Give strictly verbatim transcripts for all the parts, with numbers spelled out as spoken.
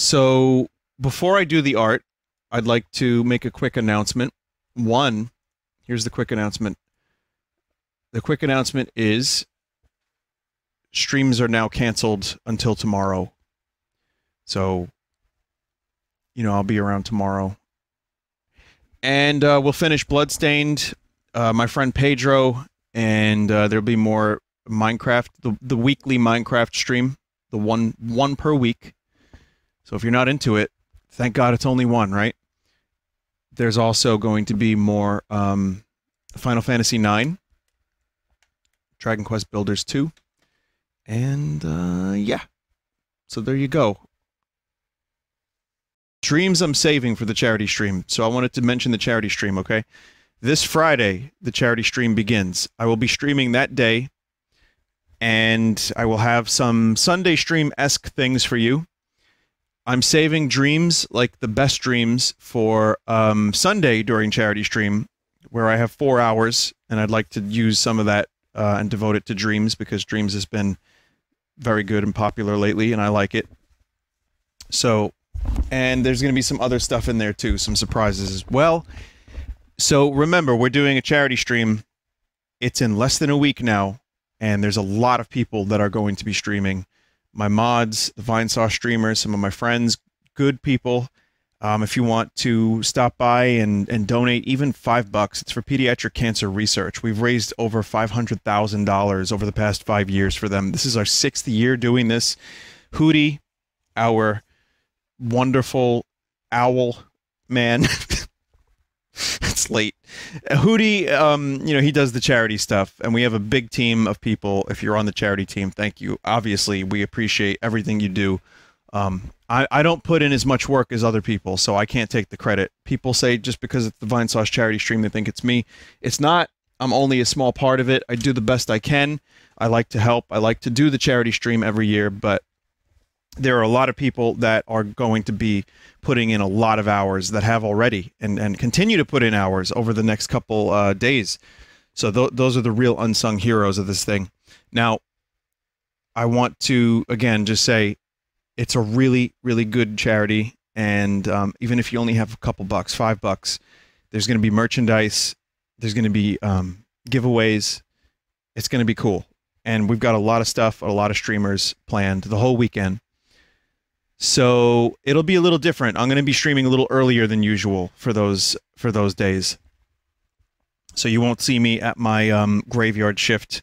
So before I do the art, I'd like to make a quick announcement. One, here's the quick announcement. The quick announcement is streams are now canceled until tomorrow. So, you know, I'll be around tomorrow. And uh, we'll finish Bloodstained, uh, my friend Pedro, and uh, there'll be more Minecraft, the, the weekly Minecraft stream, the one, one per week. So if you're not into it, thank God it's only one, right? There's also going to be more um, Final Fantasy nine, Dragon Quest Builders two, and uh, yeah. So there you go. Dreams I'm saving for the charity stream, so I wanted to mention the charity stream, okay? This Friday, the charity stream begins. I will be streaming that day, and I will have some Sunday stream-esque things for you. I'm saving dreams, like the best dreams, for um, Sunday during charity stream, where I have four hours, and I'd like to use some of that uh, and devote it to Dreams, because Dreams has been very good and popular lately, and I like it. So, and there's going to be some other stuff in there too, some surprises as well. So remember, we're doing a charity stream. It's in less than a week now, and there's a lot of people that are going to be streaming. My mods, the Vine Sauce streamers, some of my friends, good people. Um, if you want to stop by and, and donate even five bucks, it's for pediatric cancer research. We've raised over five hundred thousand dollars over the past five years for them. This is our sixth year doing this. Hootie, our wonderful owl man. It's late. Hootie, um, you know, he does the charity stuff, and we have a big team of people. If you're on the charity team, thank you. Obviously, we appreciate everything you do. Um, I, I don't put in as much work as other people, so I can't take the credit. People say just because it's the Vine Sauce charity stream, they think it's me. It's not. I'm only a small part of it. I do the best I can. I like to help. I like to do the charity stream every year, but there are a lot of people that are going to be putting in a lot of hours, that have already, and, and continue to put in hours over the next couple uh, days. So th those are the real unsung heroes of this thing. Now, I want to, again, just say it's a really, really good charity. And um, even if you only have a couple bucks, five bucks, there's going to be merchandise. There's going to be um, giveaways. It's going to be cool. And we've got a lot of stuff, a lot of streamers planned the whole weekend. So it'll be a little different. I'm going to be streaming a little earlier than usual for those for those days. So you won't see me at my um, graveyard shift,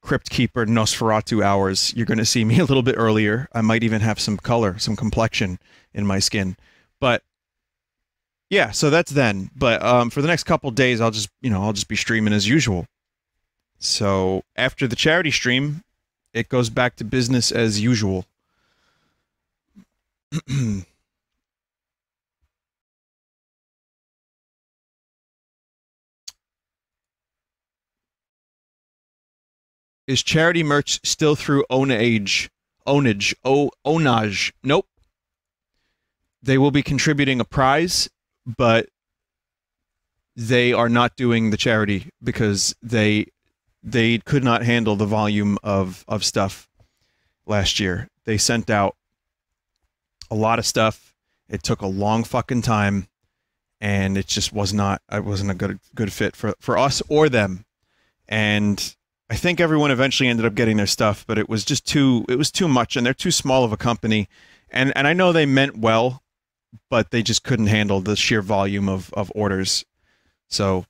Crypt Keeper Nosferatu hours. You're going to see me a little bit earlier. I might even have some color, some complexion in my skin. But yeah, so that's then. But um, for the next couple days, I'll just you know I'll just be streaming as usual. So after the charity stream, it goes back to business as usual. Is charity merch still through Ownage? Ownage. Oh, Ownage. Nope. They will be contributing a prize, but they are not doing the charity because they they could not handle the volume of of stuff last year. They sent out a lot of stuff. It took a long fucking time, and it just was not, it wasn't a good good fit for, for us or them. And I think everyone eventually ended up getting their stuff, but it was just too, it was too much, and they're too small of a company. And and I know they meant well, but they just couldn't handle the sheer volume of, of orders. So,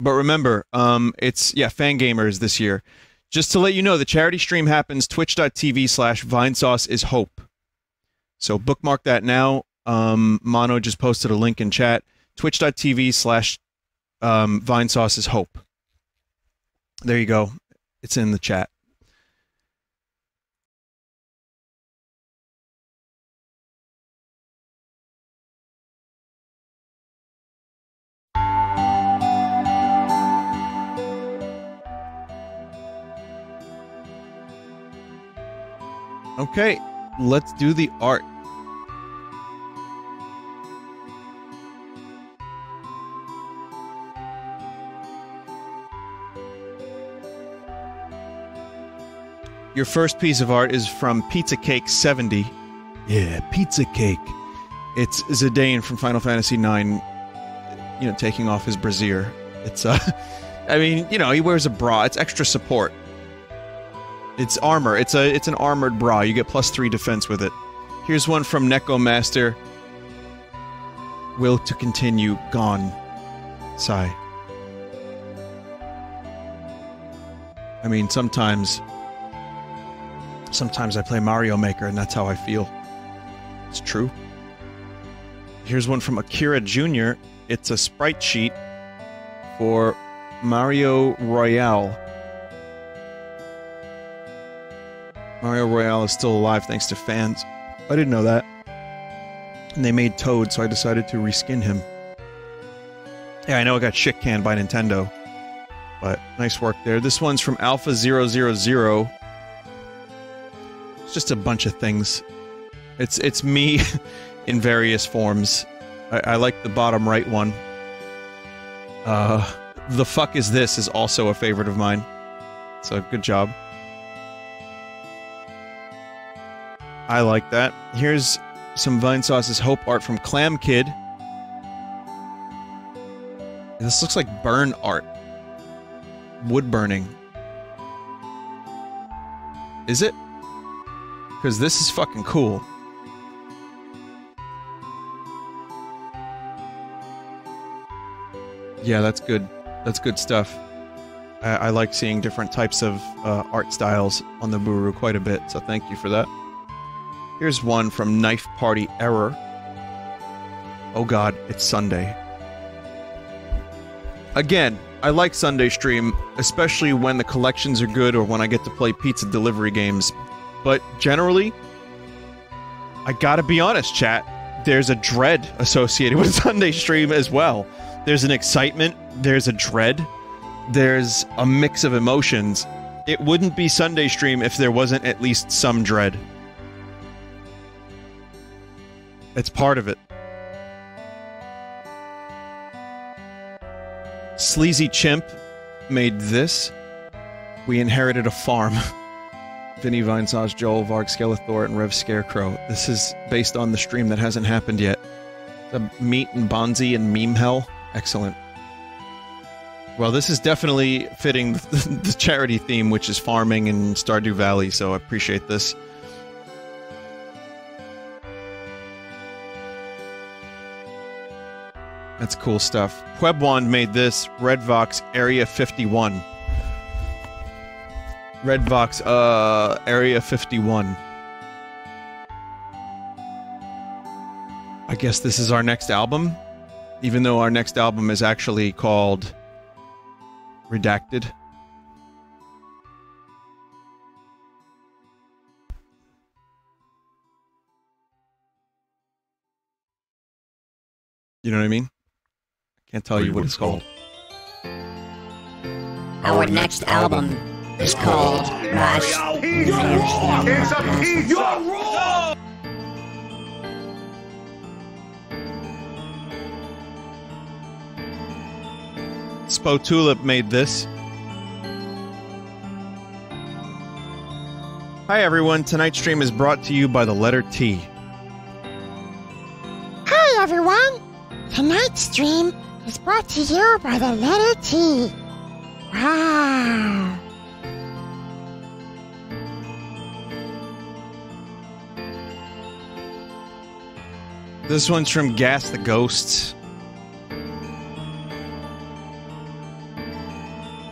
but remember, um, it's, yeah, Fangamers this year. Just to let you know, the charity stream happens twitch.tv slash Vinesauce is hope. So bookmark that now. Um, Mono just posted a link in chat. Twitch.tv slash Vinesauce is hope. There you go. It's in the chat. Okay, let's do the art. Your first piece of art is from Pizza Cake seventy. Yeah, Pizza Cake. It's Zidane from Final Fantasy nine, you know, taking off his brassiere. It's, uh, I mean, you know, he wears a bra. It's extra support. It's armor. It's a, it's an armored bra. You get plus three defense with it. Here's one from Necomaster. Will to continue gone. Sigh. I mean, sometimes... Sometimes I play Mario Maker, and that's how I feel. It's true. Here's one from Akira Junior It's a sprite sheet for Mario Royale. Mario Royale is still alive thanks to fans. I didn't know that. And they made Toad, so I decided to reskin him. Yeah, I know I got shit canned by Nintendo. But nice work there. This one's from Alpha zero zero zero. It's just a bunch of things. It's it's me in various forms. I, I like the bottom right one. Uh, the fuck is this is also a favorite of mine. So good job. I like that. Here's some Vinesauce's Hope art from Clam Kid. This looks like burn art. Wood burning. Is it? Because this is fucking cool. Yeah, that's good. That's good stuff. I, I like seeing different types of uh, art styles on the Buru quite a bit, so thank you for that. Here's one from Knife Party Error. Oh god, it's Sunday. Again, I like Sunday stream, especially when the collections are good or when I get to play pizza delivery games. But generally, I gotta be honest, chat, there's a dread associated with Sunday stream as well. There's an excitement, there's a dread, there's a mix of emotions. It wouldn't be Sunday stream if there wasn't at least some dread. It's part of it. Sleazy Chimp made this. We inherited a farm. Vinny, Vine Sauce, Joel Varg, Skelethor, and Rev Scarecrow. This is based on the stream that hasn't happened yet. The meat and bonzi and meme hell. Excellent. Well, this is definitely fitting the charity theme, which is farming and Stardew Valley, so I appreciate this. That's cool stuff. Quebwand made this. Red Vox, Area fifty-one. Red Vox, uh, Area fifty-one. I guess this is our next album, even though our next album is actually called Redacted. You know what I mean? I can't tell you what it's called. Our next album is called Rush. You're wrong! It's a piece! You're wrong! Spo Tulip made this. Hi everyone, tonight's stream is brought to you by the letter T. Hi everyone! Tonight's stream is brought to you by the letter T. Wow. This one's from Gas the Ghost.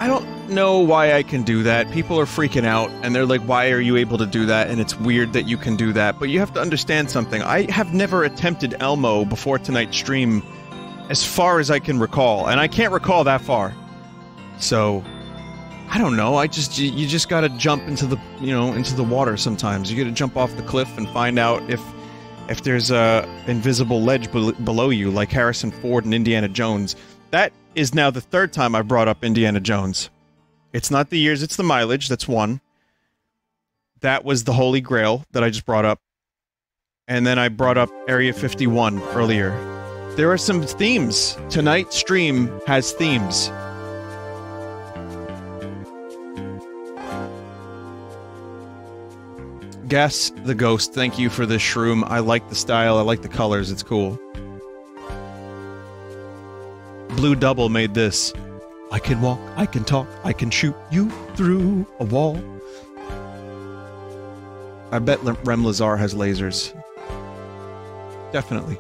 I don't know why I can do that. People are freaking out, and they're like, why are you able to do that? And it's weird that you can do that. But you have to understand something. I have never attempted Elmo before tonight's stream, as far as I can recall. And I can't recall that far. So, I don't know. I just, you just gotta jump into the, you know, into the water sometimes. You gotta jump off the cliff and find out if... If there's a invisible ledge be below you, like Harrison Ford and Indiana Jones. That is now the third time I brought up Indiana Jones. It's not the years, it's the mileage, that's one. That was the Holy Grail that I just brought up. And then I brought up Area fifty-one earlier. There are some themes. Tonight's stream has themes. Gas the Ghost, thank you for this shroom. I like the style, I like the colors, it's cool. Blue Double made this. I can walk, I can talk, I can shoot you through a wall. I bet Rem Lazar has lasers. Definitely.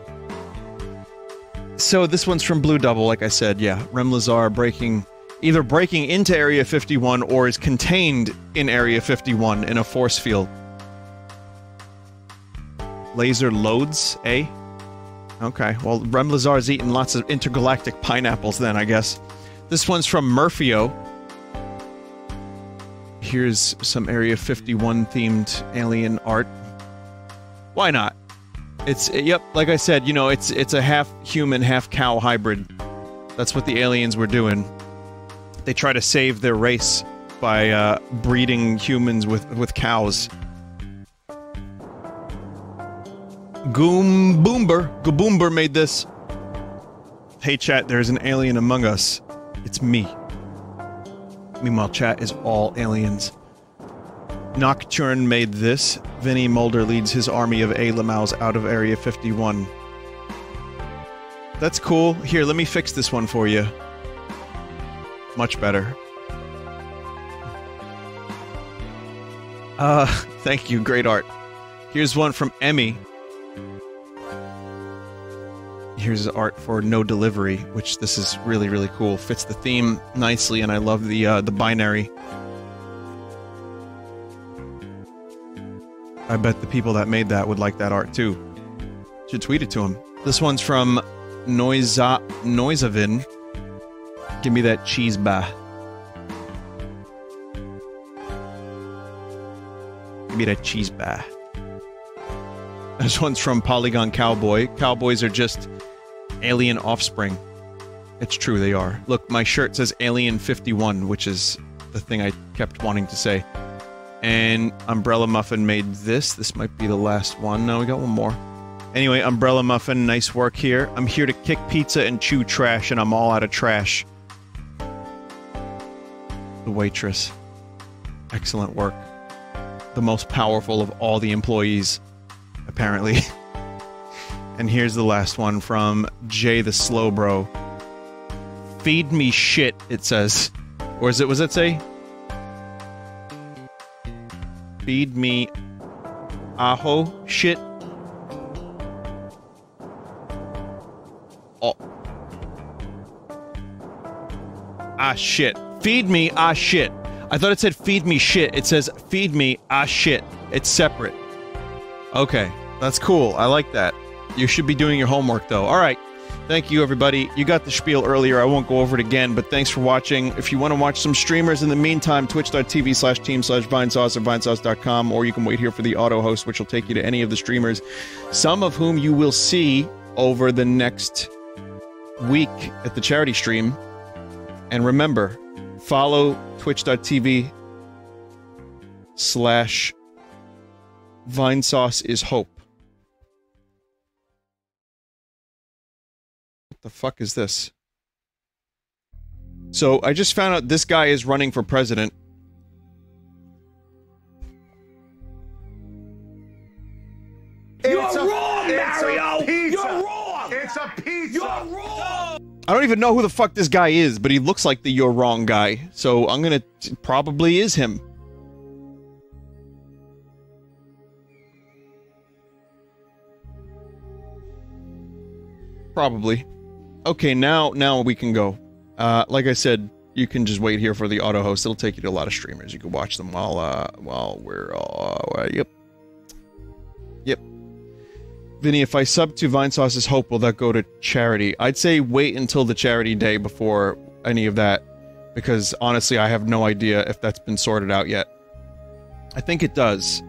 So this one's from Blue Double, like I said, yeah. Rem Lazar breaking... either breaking into Area fifty-one or is contained in Area fifty-one in a force field. Laser loads, eh? Okay, well, Rem Lazar's eaten lots of intergalactic pineapples then, I guess. This one's from Murphyo. Here's some Area fifty-one themed alien art. Why not? It's, yep, like I said, you know, it's, it's a half human, half cow hybrid. That's what the aliens were doing. They try to save their race by uh, breeding humans with, with cows. Goomboomer, Goomboomer made this. Hey chat, there's an alien among us. It's me. Meanwhile, chat is all aliens. Nocturne made this. Vinny Mulder leads his army of A-Lamaus out of Area fifty-one. That's cool. Here, let me fix this one for you. Much better. Uh, thank you, great art. Here's one from Emmy. Here's art for No Delivery, which this is really, really cool. Fits the theme nicely, and I love the, uh, the binary. I bet the people that made that would like that art, too. Should tweet it to them. This one's from Noiza... Noizavin. Give me that cheese bah. Give me that cheese bah. This one's from Polygon Cowboy. Cowboys are just alien offspring. It's true, they are. Look, my shirt says Alien fifty-one, which is the thing I kept wanting to say. And Umbrella Muffin made this. This might be the last one. No, we got one more. Anyway, Umbrella Muffin, nice work here. I'm here to kick pizza and chew trash, and I'm all out of trash. The waitress. Excellent work. The most powerful of all the employees, apparently. And here's the last one from Jay the Slow Bro. Feed me shit, it says. Or is it, was it say? Feed me aho shit. Oh. Ah shit. Feed me ah shit. I thought it said feed me shit. It says feed me ah shit. It's separate. Okay, that's cool. I like that. You should be doing your homework though. Alright. Thank you, everybody. You got the spiel earlier. I won't go over it again, but thanks for watching. If you want to watch some streamers in the meantime, twitch.tv slash team slash vinesauce or vinesauce dot com, or you can wait here for the auto host, which will take you to any of the streamers, some of whom you will see over the next week at the charity stream. And remember, follow twitch.tv slash vinesauce is hope. The fuck is this? So, I just found out this guy is running for president. You're it's wrong, a, Mario! It's You're wrong! It's a pizza! You're wrong! I don't even know who the fuck this guy is, but he looks like the You're Wrong guy. So, I'm gonna... probably is him. Probably. Okay, now now we can go. Uh, like I said, you can just wait here for the auto host. It'll take you to a lot of streamers. You can watch them while uh, while we're all uh, yep, yep. Vinny, if I sub to Vinesauce's Hope, will that go to charity? I'd say wait until the charity day before any of that, because honestly, I have no idea if that's been sorted out yet. I think it does.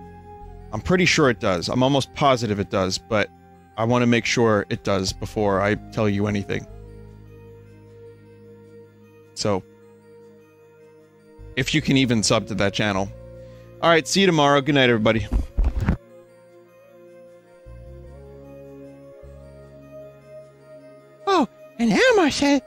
I'm pretty sure it does. I'm almost positive it does, but I want to make sure it does before I tell you anything. So, if you can even sub to that channel. Alright, see you tomorrow. Good night, everybody. Oh, and Elmo said